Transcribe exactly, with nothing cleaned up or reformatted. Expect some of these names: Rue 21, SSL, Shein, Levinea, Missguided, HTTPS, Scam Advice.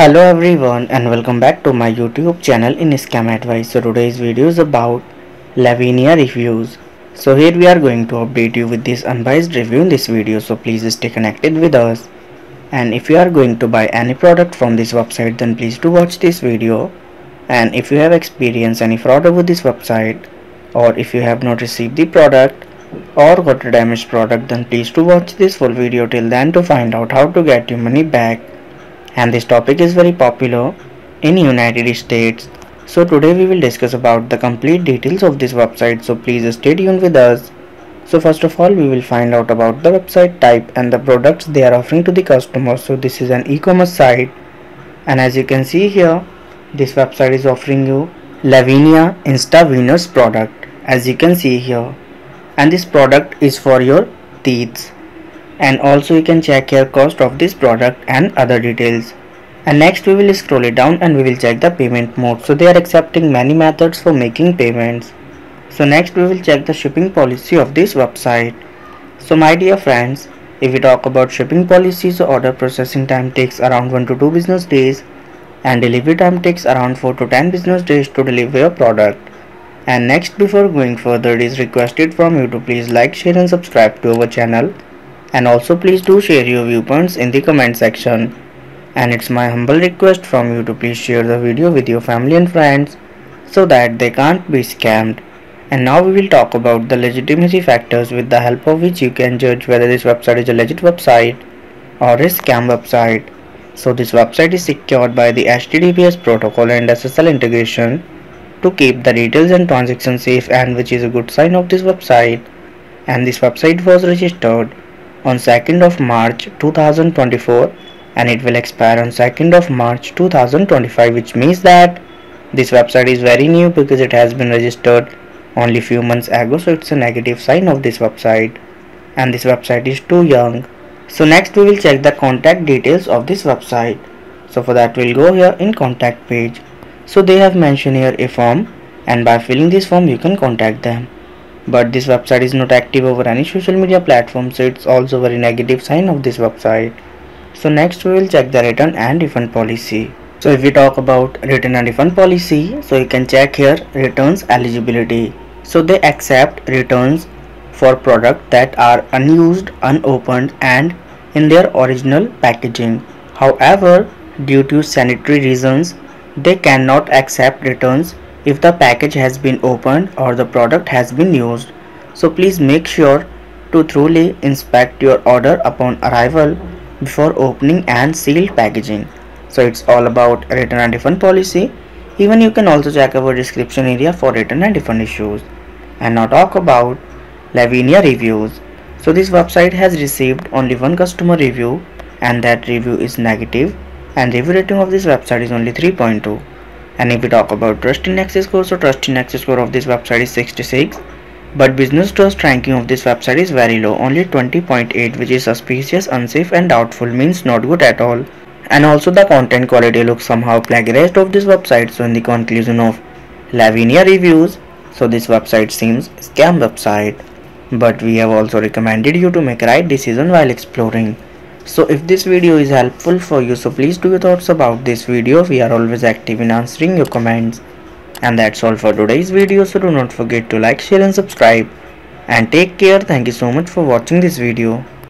Hello everyone and welcome back to my YouTube channel in Scam Advice. So today's video is about Levinea reviews. So here we are going to update you with this unbiased review in this video. So please stay connected with us. And if you are going to buy any product from this website, then please do watch this video. And if you have experienced any fraud over this website, or if you have not received the product or got a damaged product, then please do watch this full video till then to find out how to get your money back. And this topic is very popular in United States. So today we will discuss about the complete details of this website, so please stay tuned with us. So first of all, we will find out about the website type and the products they are offering to the customer. So this is an e-commerce site, and as you can see here, this website is offering you Levinea Insta Winners product, as you can see here, and this product is for your teeth. And also you can check here cost of this product and other details. And next we will scroll it down and we will check the payment mode. So they are accepting many methods for making payments. So next we will check the shipping policy of this website. So my dear friends, if we talk about shipping policy, so order processing time takes around one to two business days and delivery time takes around four to ten business days to deliver your product. And next, before going further, it is requested from you to please like, share and subscribe to our channel. And also please do share your viewpoints in the comment section. And it's my humble request from you to please share the video with your family and friends so that they can't be scammed. And now we will talk about the legitimacy factors with the help of which you can judge whether this website is a legit website or a scam website. So this website is secured by the H T T P S protocol and S S L integration to keep the details and transactions safe, and which is a good sign of this website. And this website was registered on second of March two thousand twenty-four and it will expire on second of March two thousand twenty-five, which means that this website is very new because it has been registered only few months ago, so it's a negative sign of this website, and this website is too young. So next we will check the contact details of this website. So for that we'll go here in contact page. So they have mentioned here a form, and by filling this form you can contact them. But this website is not active over any social media platform, so it's also a very negative sign of this website. So next we will check the return and refund policy. So if we talk about return and refund policy, so you can check here returns eligibility. So they accept returns for products that are unused, unopened and in their original packaging. However, due to sanitary reasons, they cannot accept returns if the package has been opened or the product has been used. So please make sure to thoroughly inspect your order upon arrival before opening and sealed packaging. So it's all about return and refund policy. Even you can also check our description area for return and refund issues. And now talk about Levinea reviews. So this website has received only one customer review, and that review is negative, and review rating of this website is only three point two. And if we talk about trust index score, so trust index score of this website is sixty-six, but business trust ranking of this website is very low, only twenty point eight, which is suspicious, unsafe and doubtful, means not good at all. And also the content quality looks somehow plagiarized of this website. So in the conclusion of Levinea reviews, so this website seems scam website, but we have also recommended you to make right decision while exploring. So if this video is helpful for you, so please do your thoughts about this video. We are always active in answering your comments. And that's all for today's video, so do not forget to like, share and subscribe. And take care. Thank you so much for watching this video.